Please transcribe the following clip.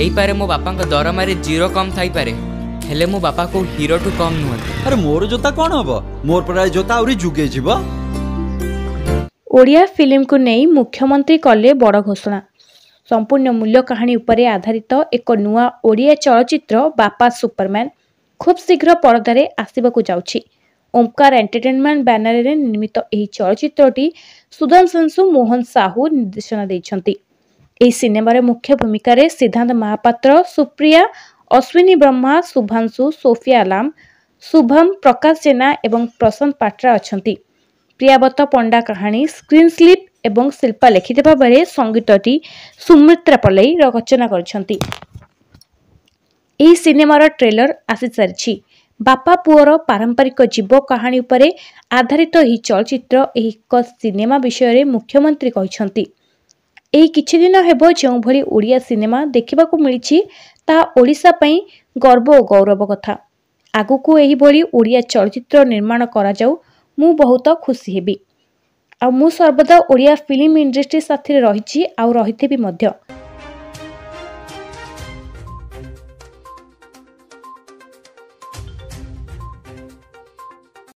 हेइपारे मो बापा दरमा जीरो कम थाई पारे हेले मो बापा को हीरो टू कम नुहत। अरे मोर जोता कौन हम मोर पर जोता आउरी जुगे जीव। ओडिया फिल्म को नहीं मुख्यमंत्री कले बड़ घोषणा। संपूर्ण मूल्य कहानी उपरे आधारित एक नुआ ओडिया चलचित्र बापा सुपरमैन खूब शीघ्र पर्दारे आसवाक जाऊँगी। ओमकार एंटरटेनमेंट बैनर रे निर्मित यह चलचित्रटी सुधांशु मोहन साहू निर्देशना देइछन्ति। एही सिनेमा रे मुख्य भूमिका रे सिद्धांत महापात्र, सुप्रिया अश्विनी, ब्रह्मा शुभांशु, सोफिया आलाम, शुभम प्रकाश जेना एवं प्रशांत पात्रा अछन्ति। प्रियावत पंडा कहानी स्क्रीन स्लिप एवं शिल्पा लिखित भावे संगीतटी सुमित्रा पलेई रचना करछन्ति। एही सिनेमार ट्रेलर आसी सारिछि। बापा पुओर पारंपरिक जीव कहानी उपर आधारित यह चलचित्र एक सिनेमा विषय में मुख्यमंत्री कहते यही किछि दिन हेबो जो भली ओडिया सिनेमा देखा मिली ओडिशा पई गर्व और गौरव कथा। आगु को यही भली ओडिया चलचित्र निर्माण करा जाऊ मु बहुत खुशी हेबी। आ मु सर्वदा ओडिया फिल्म इंडस्ट्री साथ रही आउ रही।